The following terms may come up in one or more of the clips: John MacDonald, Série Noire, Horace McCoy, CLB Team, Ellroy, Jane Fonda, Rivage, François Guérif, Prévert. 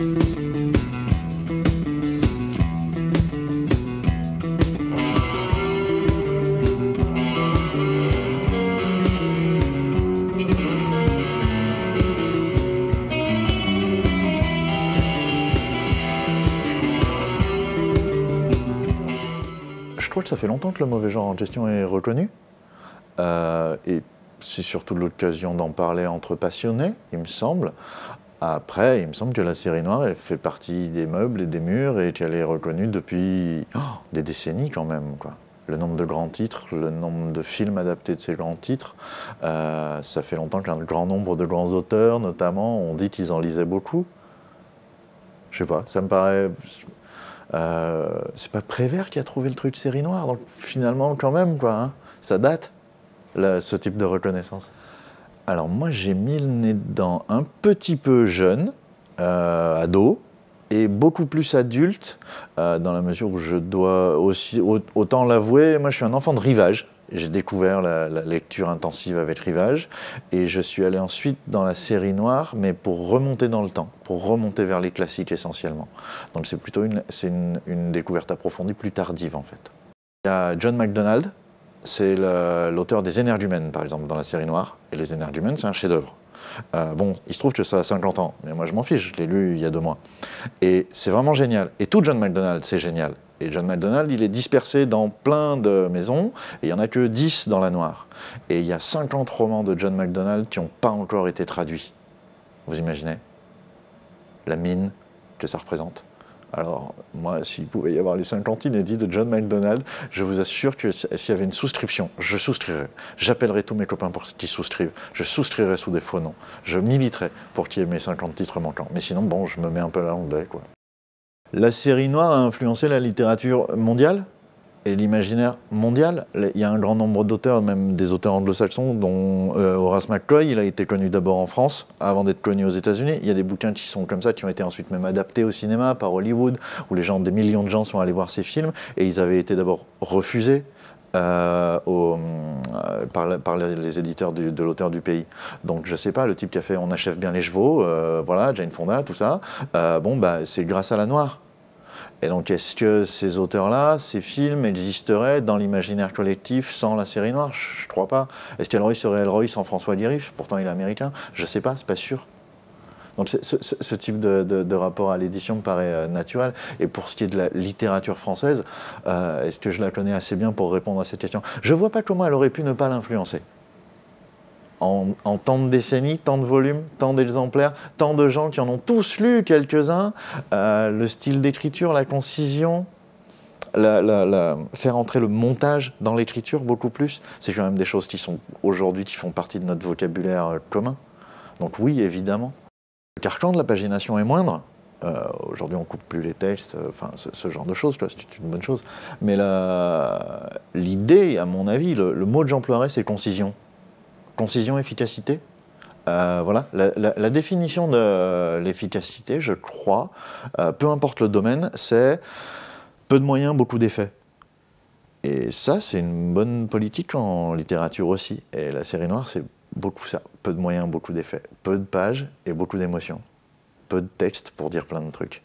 Je trouve que ça fait longtemps que le mauvais genre en question est reconnu. Et c'est surtout l'occasion d'en parler entre passionnés, il me semble. Après, il me semble que la série noire, elle fait partie des meubles et des murs et qu'elle est reconnue depuis des décennies quand même, quoi. Le nombre de grands titres, le nombre de films adaptés de ces grands titres, ça fait longtemps qu'un grand nombre de grands auteurs, notamment, on dit qu'ils en lisaient beaucoup. Je sais pas, ça me paraît... c'est pas Prévert qui a trouvé le truc série noire, donc finalement quand même quoi, hein, ça date ce type de reconnaissance. Alors moi j'ai mis le nez dedans un petit peu jeune, ado, et beaucoup plus adulte, dans la mesure où je dois aussi, autant l'avouer, moi je suis un enfant de Rivage. J'ai découvert la lecture intensive avec Rivage et je suis allé ensuite dans la série noire, mais pour remonter dans le temps, pour remonter vers les classiques essentiellement. Donc c'est plutôt une découverte approfondie plus tardive en fait. Il y a John MacDonald, c'est l'auteur des Énergumènes par exemple dans la série noire, et les Énergumènes c'est un chef-d'œuvre. Bon, il se trouve que ça a 50 ans, mais moi je m'en fiche, je l'ai lu il y a 2 mois. Et c'est vraiment génial. Et tout John MacDonald, c'est génial. Et John MacDonald, il est dispersé dans plein de maisons, et il n'y en a que 10 dans la noire. Et il y a 50 romans de John MacDonald qui n'ont pas encore été traduits. Vous imaginez la mine que ça représente? Alors, moi, s'il pouvait y avoir les 50 inédits de John MacDonald, je vous assure que s'il y avait une souscription, je souscrirais. J'appellerais tous mes copains pour qu'ils souscrivent. Je souscrirais sous des faux noms. Je militerais pour qu'il y ait mes 50 titres manquants. Mais sinon, bon, je me mets un peu à l'anglais, quoi. La série noire a influencé la littérature mondiale et l'imaginaire mondial. Il y a un grand nombre d'auteurs, même des auteurs anglo-saxons, dont Horace McCoy. Il a été connu d'abord en France, avant d'être connu aux États-Unis. Il y a des bouquins qui sont comme ça, qui ont été ensuite même adaptés au cinéma par Hollywood, où des millions de gens sont allés voir ces films, et ils avaient été d'abord refusés par les éditeurs de l'auteur du pays. Donc je sais pas, le type qui a fait On achève bien les chevaux, voilà, Jane Fonda, tout ça, bon bah c'est grâce à la noire. Et donc est-ce que ces auteurs-là, ces films existeraient dans l'imaginaire collectif sans la série noire? Je crois pas. Est-ce qu'Ellroy serait Ellroy sans François Guérif? Pourtant il est américain. Je sais pas, c'est pas sûr. Donc ce type de rapport à l'édition me paraît naturel. Et pour ce qui est de la littérature française, est-ce que je la connais assez bien pour répondre à cette question? Je ne vois pas comment elle aurait pu ne pas l'influencer. En tant de décennies, tant de volumes, tant d'exemplaires, tant de gens qui en ont tous lu quelques-uns, le style d'écriture, la concision, faire entrer le montage dans l'écriture beaucoup plus, c'est quand même des choses qui sont aujourd'hui, qui font partie de notre vocabulaire commun. Donc oui, évidemment. Le carcan de la pagination est moindre. Aujourd'hui, on ne coupe plus les textes, enfin, ce genre de choses, c'est une bonne chose. Mais l'idée, à mon avis, le mot que j'emploierais, c'est concision. Concision, efficacité. Voilà, la définition de l'efficacité, je crois, peu importe le domaine, c'est peu de moyens, beaucoup d'effets. Et ça, c'est une bonne politique en littérature aussi. Et la série noire, c'est beaucoup ça, peu de moyens, beaucoup d'effets, peu de pages et beaucoup d'émotions, peu de textes pour dire plein de trucs.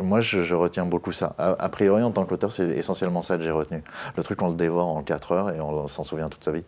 Moi, je retiens beaucoup ça. A priori, en tant qu'auteur, c'est essentiellement ça que j'ai retenu. Le truc, on le dévore en 4 heures et on s'en souvient toute sa vie.